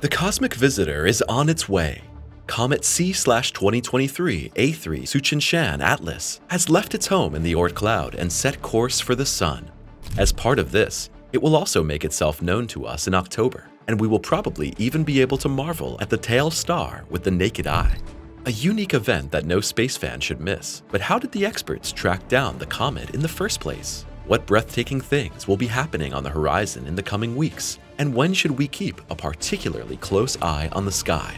The Cosmic Visitor is on its way. Comet C/2023 A3 Tsuchinshan-ATLAS has left its home in the Oort Cloud and set course for the Sun. As part of this, it will also make itself known to us in October, and we will probably even be able to marvel at the tail star with the naked eye. A unique event that no space fan should miss. But how did the experts track down the comet in the first place? What breathtaking things will be happening on the horizon in the coming weeks? And when should we keep a particularly close eye on the sky?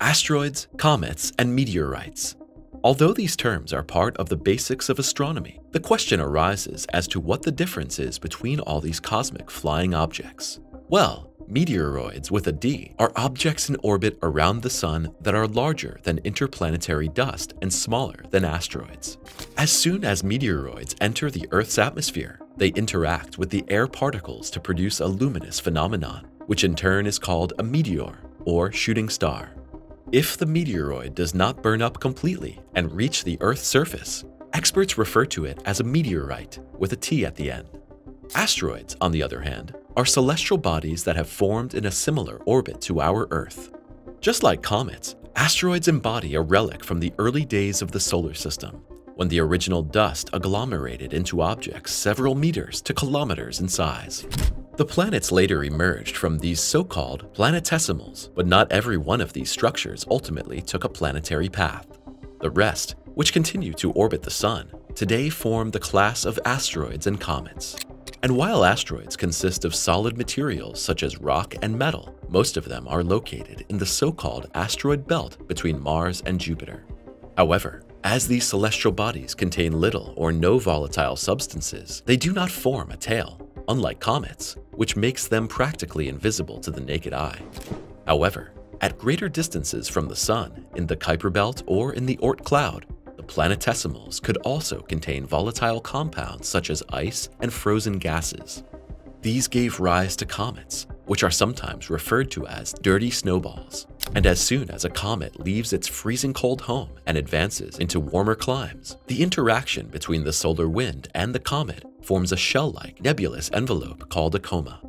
Asteroids, comets, and meteorites. Although these terms are part of the basics of astronomy, the question arises as to what the difference is between all these cosmic flying objects. Well, meteoroids with a D are objects in orbit around the Sun that are larger than interplanetary dust and smaller than asteroids. As soon as meteoroids enter the Earth's atmosphere, they interact with the air particles to produce a luminous phenomenon, which in turn is called a meteor or shooting star. If the meteoroid does not burn up completely and reach the Earth's surface, experts refer to it as a meteorite with a T at the end. Asteroids, on the other hand, are celestial bodies that have formed in a similar orbit to our Earth. Just like comets, asteroids embody a relic from the early days of the solar system, when the original dust agglomerated into objects several meters to kilometers in size. The planets later emerged from these so-called planetesimals, but not every one of these structures ultimately took a planetary path. The rest, which continue to orbit the Sun, today form the class of asteroids and comets. And while asteroids consist of solid materials such as rock and metal, most of them are located in the so-called asteroid belt between Mars and Jupiter. However, as these celestial bodies contain little or no volatile substances, they do not form a tail, unlike comets, which makes them practically invisible to the naked eye. However, at greater distances from the Sun, in the Kuiper Belt or in the Oort Cloud, the planetesimals could also contain volatile compounds such as ice and frozen gases. These gave rise to comets, which are sometimes referred to as dirty snowballs. And as soon as a comet leaves its freezing cold home and advances into warmer climes, the interaction between the solar wind and the comet forms a shell-like nebulous envelope called a coma.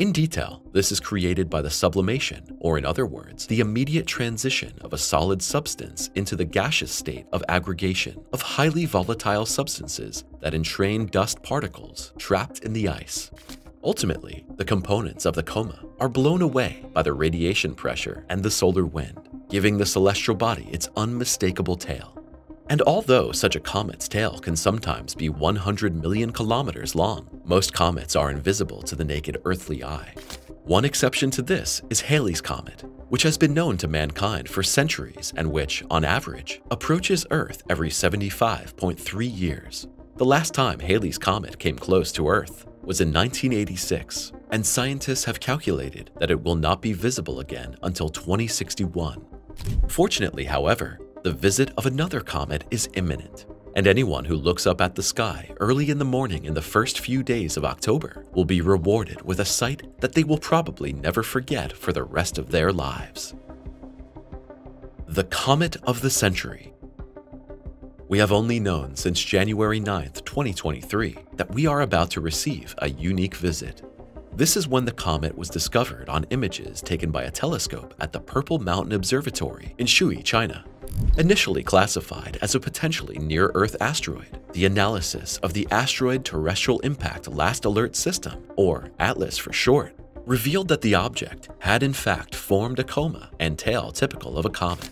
In detail, this is created by the sublimation, or in other words, the immediate transition of a solid substance into the gaseous state of aggregation of highly volatile substances that entrain dust particles trapped in the ice. Ultimately, the components of the coma are blown away by the radiation pressure and the solar wind, giving the celestial body its unmistakable tail. And although such a comet's tail can sometimes be 100 million kilometers long, most comets are invisible to the naked earthly eye. One exception to this is Halley's Comet, which has been known to mankind for centuries and which, on average, approaches Earth every 75.3 years. The last time Halley's Comet came close to Earth was in 1986, and scientists have calculated that it will not be visible again until 2061. Fortunately, however, the visit of another comet is imminent, and anyone who looks up at the sky early in the morning in the first few days of October will be rewarded with a sight that they will probably never forget for the rest of their lives. The Comet of the Century. We have only known since January 9, 2023, that we are about to receive a unique visit. This is when the comet was discovered on images taken by a telescope at the Purple Mountain Observatory in Xuyi, China. Initially classified as a potentially near-Earth asteroid, the analysis of the Asteroid Terrestrial Impact Last Alert System, or ATLAS for short, revealed that the object had in fact formed a coma and tail typical of a comet.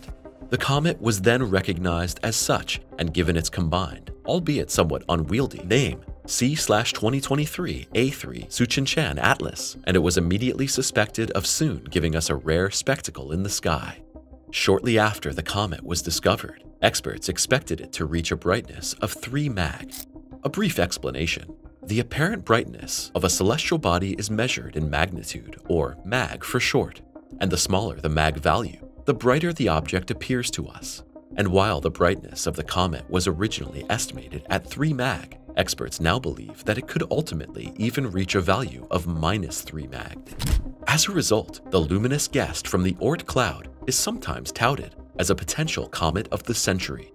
The comet was then recognized as such and given its combined, albeit somewhat unwieldy, name C/2023 A3 Tsuchinshan-ATLAS, and it was immediately suspected of soon giving us a rare spectacle in the sky. Shortly after the comet was discovered, experts expected it to reach a brightness of 3 mag. A brief explanation. The apparent brightness of a celestial body is measured in magnitude, or mag for short, and the smaller the mag value, the brighter the object appears to us. And while the brightness of the comet was originally estimated at 3 mag, experts now believe that it could ultimately even reach a value of -3 mag. As a result, the luminous guest from the Oort Cloud is sometimes touted as a potential comet of the century.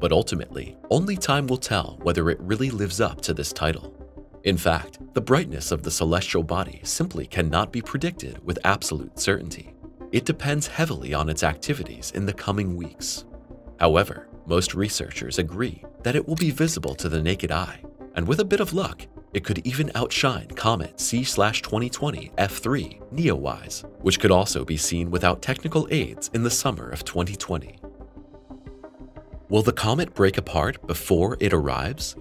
But ultimately, only time will tell whether it really lives up to this title. In fact, the brightness of the celestial body simply cannot be predicted with absolute certainty. it depends heavily on its activities in the coming weeks. However, most researchers agree that it will be visible to the naked eye, and with a bit of luck, it could even outshine comet C/2020 F3 NEOWISE, which could also be seen without technical aids in the summer of 2020. Will the comet break apart before it arrives?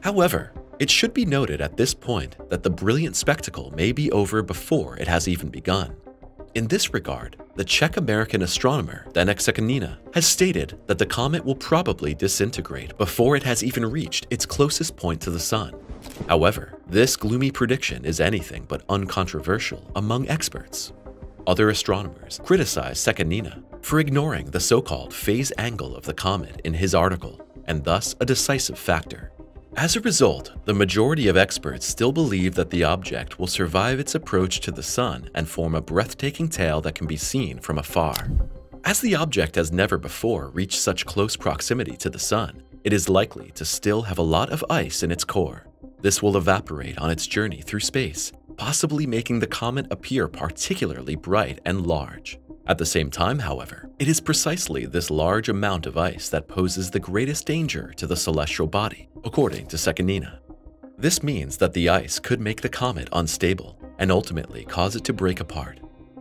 However, it should be noted at this point that the brilliant spectacle may be over before it has even begun. In this regard, the Czech-American astronomer Danek Sekanina has stated that the comet will probably disintegrate before it has even reached its closest point to the sun. However, this gloomy prediction is anything but uncontroversial among experts. Other astronomers criticize Sekanina for ignoring the so-called phase angle of the comet in his article, and thus a decisive factor. As a result, the majority of experts still believe that the object will survive its approach to the sun and form a breathtaking tail that can be seen from afar. As the object has never before reached such close proximity to the sun, it is likely to still have a lot of ice in its core. This will evaporate on its journey through space, possibly making the comet appear particularly bright and large. At the same time, however, it is precisely this large amount of ice that poses the greatest danger to the celestial body, according to Sekanina. This means that the ice could make the comet unstable and ultimately cause it to break apart.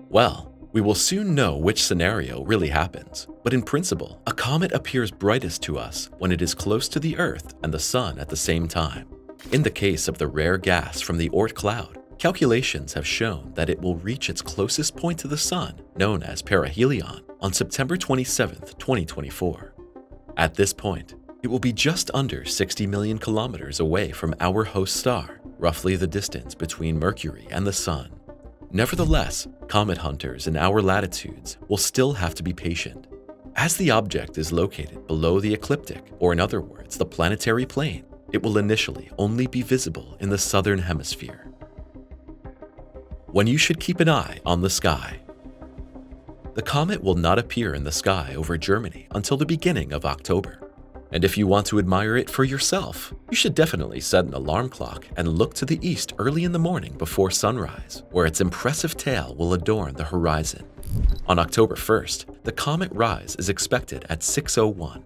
Well, we will soon know which scenario really happens, but in principle, a comet appears brightest to us when it is close to the Earth and the Sun at the same time. In the case of the rare gas from the Oort Cloud, calculations have shown that it will reach its closest point to the sun, known as perihelion, on September 27, 2024. At this point, it will be just under 60 million kilometers away from our host star, roughly the distance between Mercury and the sun. Nevertheless, comet hunters in our latitudes will still have to be patient. As the object is located below the ecliptic, or in other words, the planetary plane, it will initially only be visible in the southern hemisphere. When you should keep an eye on the sky. The comet will not appear in the sky over Germany until the beginning of October. And if you want to admire it for yourself, you should definitely set an alarm clock and look to the east early in the morning before sunrise, where its impressive tail will adorn the horizon. On October 1st, the comet rise is expected at 6:01.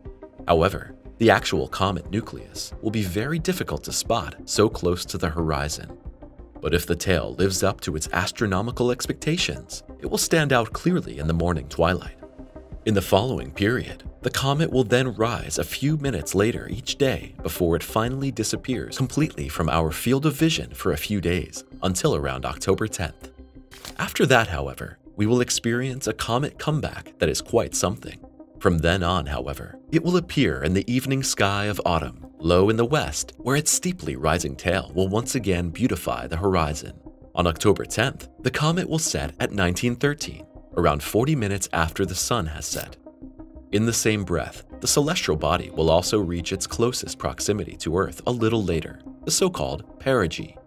However, the actual comet nucleus will be very difficult to spot so close to the horizon. But if the tail lives up to its astronomical expectations, it will stand out clearly in the morning twilight. In the following period, the comet will then rise a few minutes later each day before it finally disappears completely from our field of vision for a few days, until around October 10th. After that, however, we will experience a comet comeback that is quite something. From then on, however, it will appear in the evening sky of autumn, low in the west, where its steeply rising tail will once again beautify the horizon. On October 10th, the comet will set at 19:13, around 40 minutes after the sun has set. In the same breath, the celestial body will also reach its closest proximity to Earth a little later, the so-called perigee.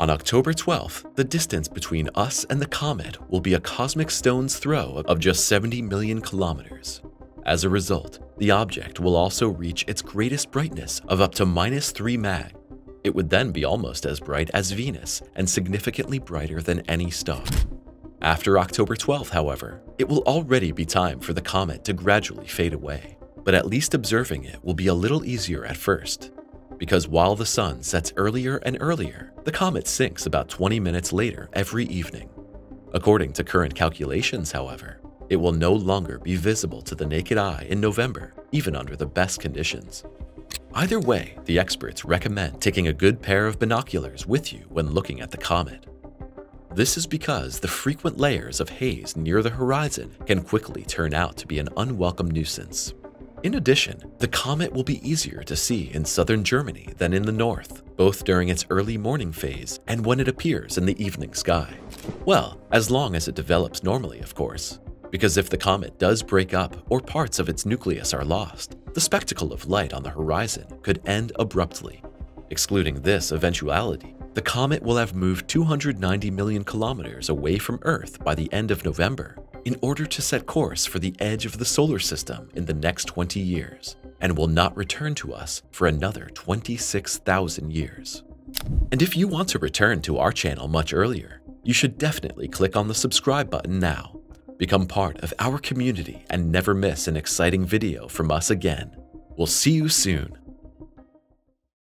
On October 12th, the distance between us and the comet will be a cosmic stone's throw of just 70 million kilometers. As a result, the object will also reach its greatest brightness of up to -3 mag. It would then be almost as bright as Venus and significantly brighter than any star. After October 12th, however, it will already be time for the comet to gradually fade away, but at least observing it will be a little easier at first, because while the sun sets earlier and earlier, the comet sinks about 20 minutes later every evening. According to current calculations, however, it will no longer be visible to the naked eye in November, even under the best conditions. Either way, the experts recommend taking a good pair of binoculars with you when looking at the comet. This is because the frequent layers of haze near the horizon can quickly turn out to be an unwelcome nuisance. In addition, the comet will be easier to see in southern Germany than in the north, both during its early morning phase and when it appears in the evening sky. Well, as long as it develops normally, of course. Because if the comet does break up or parts of its nucleus are lost, the spectacle of light on the horizon could end abruptly. Excluding this eventuality, the comet will have moved 290 million kilometers away from Earth by the end of November in order to set course for the edge of the solar system in the next 20 years, and will not return to us for another 26,000 years. And if you want to return to our channel much earlier, You should definitely click on the subscribe button now. Become part of our community and never miss an exciting video from us again. We'll see you soon.